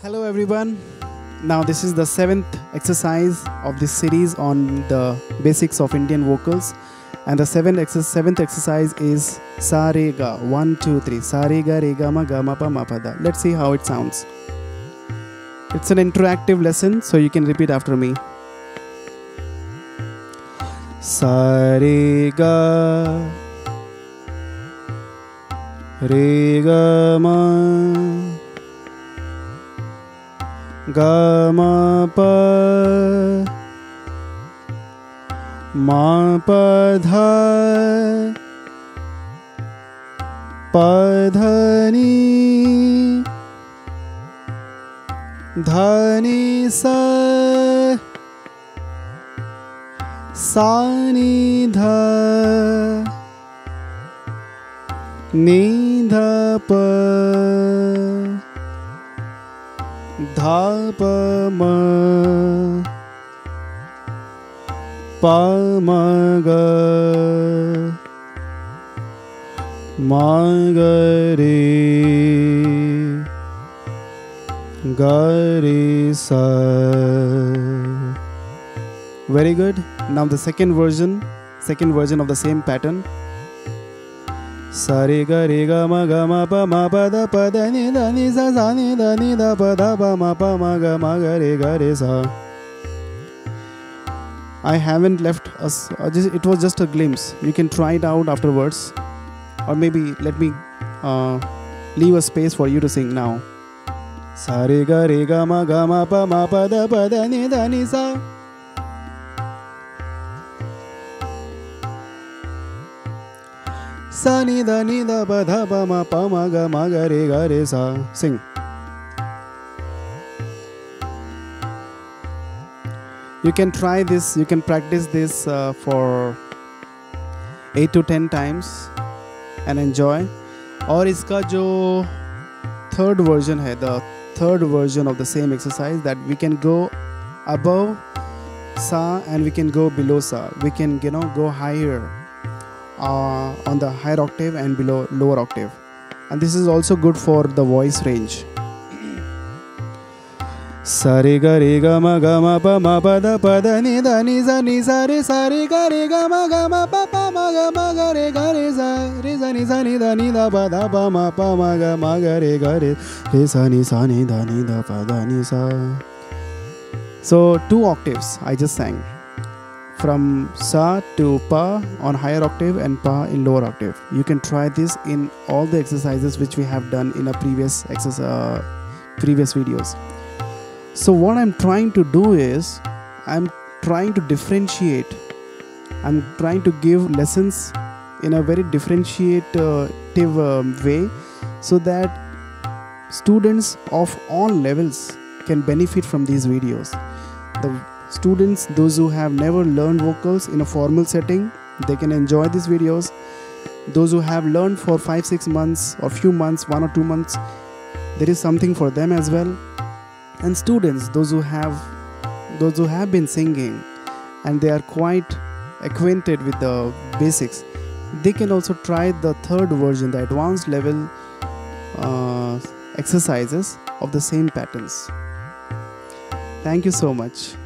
Hello everyone. Now this is the 7th exercise of this series on the basics of Indian vocals, and the seventh exercise is Sarega. 1, 2, 3. Sarega, Regama, Gamapa, Mapada. Let's see how it sounds. It's an interactive lesson, so you can repeat after me. Sarega, Regama, Gamapa, Mapada, Padhani, Dhani sa, Sanidha, Nidha pa, Dhapama, Pamaga, Magari, Garisa. Very good. Now the second version of the same pattern. Sarega, Regama, Gamapa, Mapada, Padani, Dhani, Sa, Sani, Dhani, Da, Padapa, Mapa, Maga, Maga, Rega, Reza. I haven't left us, it was just a glimpse. You can try it out afterwards, or maybe let me leave a space for you to sing now. Sarega, Regama, Gamapa, Mapada, Padani, Dhani, Sa. Sani da ni da ba da ba ma pa ma ga ma ga re ga re sa. Sing. You can try this. You can practice this for 8 to 10 times and enjoy. और इसका जो third version है, the third version of the same exercise, that we can go above sa and we can go below sa. We can go higher. On the higher octave and below lower octave, and this is also good for the voice range. Sarega, Regama, Gamapa, Mapada, Padani, Dhani, Sa, Ni, Sa, Re, Sarega, Regama, Gamapa, Maga, Maga, Rega, Reza, Reza, Ni, Sa, Ni, Da, Ni, Da, Pa, Da, Pa, Ma, Pa, Maga, Maga, Rega, Reza, Ni, Sa, Ni, Da, Ni, Da, Pa, Da, Ni, Sa. So 2 octaves I just sang. From sa to pa on higher octave and pa in lower octave. You can try this in all the exercises which we have done in a previous videos. So what I'm trying to do is I'm trying to differentiate. I'm trying to give lessons in a very differentiative way, so that students of all levels can benefit from these videos. Students, those who have never learned vocals in a formal setting, they can enjoy these videos. Those who have learned for 5-6 months or few months, 1 or 2 months, there is something for them as well. And students, those who have been singing and they are quite acquainted with the basics, they can also try the third version, the advanced level exercises of the same patterns. Thank you so much.